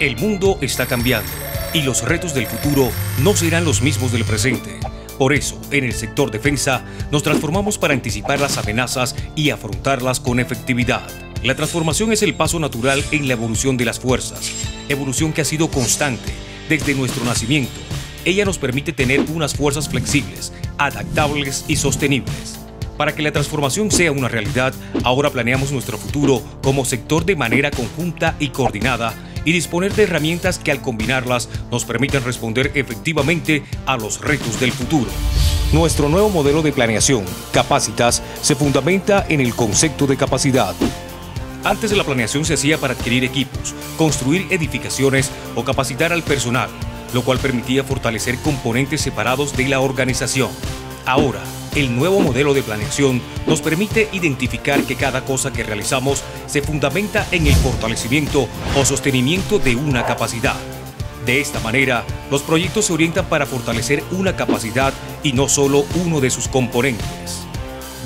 El mundo está cambiando y los retos del futuro no serán los mismos del presente. Por eso, en el sector defensa, nos transformamos para anticipar las amenazas y afrontarlas con efectividad. La transformación es el paso natural en la evolución de las fuerzas, evolución que ha sido constante desde nuestro nacimiento. Ella nos permite tener unas fuerzas flexibles, adaptables y sostenibles. Para que la transformación sea una realidad, ahora planeamos nuestro futuro como sector de manera conjunta y coordinada, y disponer de herramientas que al combinarlas nos permitan responder efectivamente a los retos del futuro. Nuestro nuevo modelo de planeación, Capacitas, se fundamenta en el concepto de capacidad. Antes la planeación se hacía para adquirir equipos, construir edificaciones o capacitar al personal, lo cual permitía fortalecer componentes separados de la organización. Ahora, el nuevo modelo de planeación nos permite identificar que cada cosa que realizamos se fundamenta en el fortalecimiento o sostenimiento de una capacidad. De esta manera, los proyectos se orientan para fortalecer una capacidad y no solo uno de sus componentes.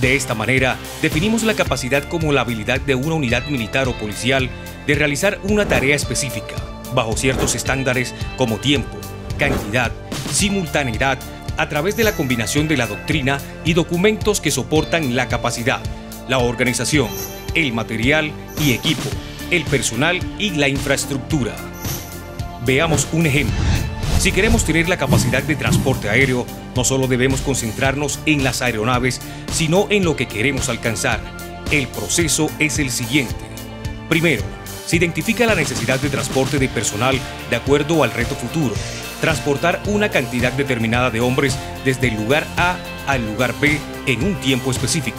De esta manera, definimos la capacidad como la habilidad de una unidad militar o policial de realizar una tarea específica, bajo ciertos estándares como tiempo, cantidad, simultaneidad, a través de la combinación de la doctrina y documentos que soportan la capacidad, la organización, el material y equipo, el personal y la infraestructura. Veamos un ejemplo. Si queremos tener la capacidad de transporte aéreo, no solo debemos concentrarnos en las aeronaves, sino en lo que queremos alcanzar. El proceso es el siguiente. Primero, se identifica la necesidad de transporte de personal de acuerdo al reto futuro. Transportar una cantidad determinada de hombres desde el lugar A al lugar B en un tiempo específico.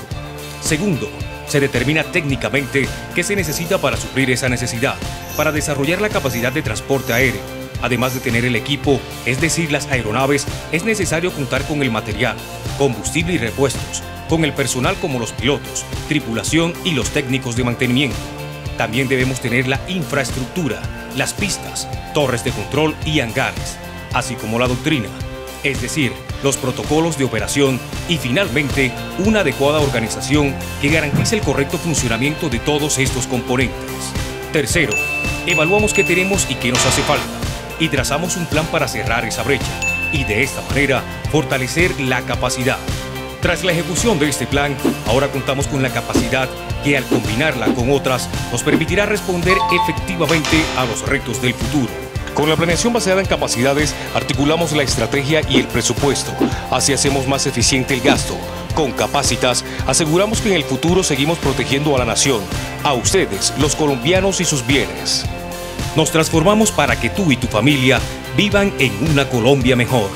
Segundo, se determina técnicamente qué se necesita para suplir esa necesidad, para desarrollar la capacidad de transporte aéreo. Además de tener el equipo, es decir, las aeronaves, es necesario contar con el material, combustible y repuestos, con el personal como los pilotos, tripulación y los técnicos de mantenimiento. También debemos tener la infraestructura, las pistas, torres de control y hangares, así como la doctrina, es decir, los protocolos de operación y finalmente una adecuada organización que garantice el correcto funcionamiento de todos estos componentes. Tercero, evaluamos qué tenemos y qué nos hace falta y trazamos un plan para cerrar esa brecha y de esta manera fortalecer la capacidad. Tras la ejecución de este plan, ahora contamos con la capacidad que al combinarla con otras nos permitirá responder efectivamente a los retos del futuro. Con la planeación basada en capacidades, articulamos la estrategia y el presupuesto. Así hacemos más eficiente el gasto. Con Capacitas, aseguramos que en el futuro seguimos protegiendo a la nación, a ustedes, los colombianos y sus bienes. Nos transformamos para que tú y tu familia vivan en una Colombia mejor.